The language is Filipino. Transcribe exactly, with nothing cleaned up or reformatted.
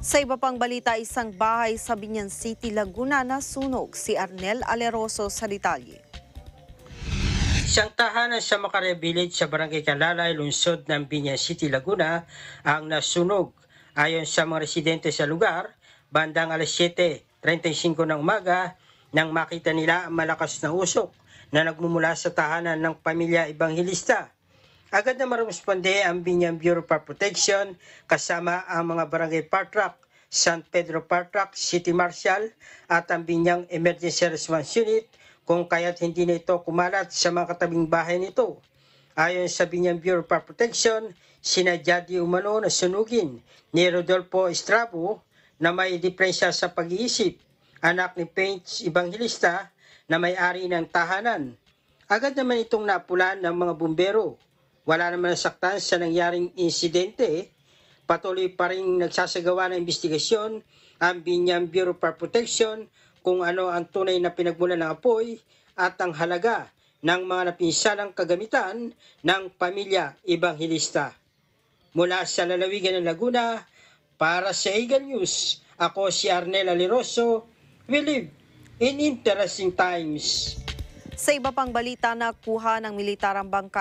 Sa iba pang balita, isang bahay sa Biñan City, Laguna na sunog. Si Arnel Aleroso sa detalye. Isang tahanan sa Macaria Village sa Barangay Kalalay, lungsod ng Biñan City, Laguna ang nasunog. Ayon sa mga residente sa lugar, bandang alas siete trenta y cinco ng umaga nang makita nila ang malakas na usok na nagmumula sa tahanan ng pamilya Evangelista. Agad na marumosponde ang Biñan Bureau for Protection kasama ang mga barangay fire truck, San Pedro Fire Truck, City Marshal at ang Biñan Emergency Service Unit kung kaya't hindi na ito kumalat sa mga katabing bahay nito. Ayon sa Biñan Bureau for Protection, sinadya di umano na sunugin ni Rodolfo Estrabo na may diferensya sa pag-iisip, anak ni Paige Evangelista na may-ari ng tahanan. Agad naman itong napulan ng mga bumbero. Wala naman nasaktan sa nangyaring insidente. Patuloy pa rin nagsasagawa ng investigasyon ang Biñan Bureau for Protection kung ano ang tunay na pinagmulan ng apoy at ang halaga ng mga napinsalang kagamitan ng pamilya Evangelista. Mula sa lalawigan ng Laguna, para sa Eagle News, ako si Arnel Aleroso. We live in interesting times. Sa iba pang balita, nakuha ng militarang bangka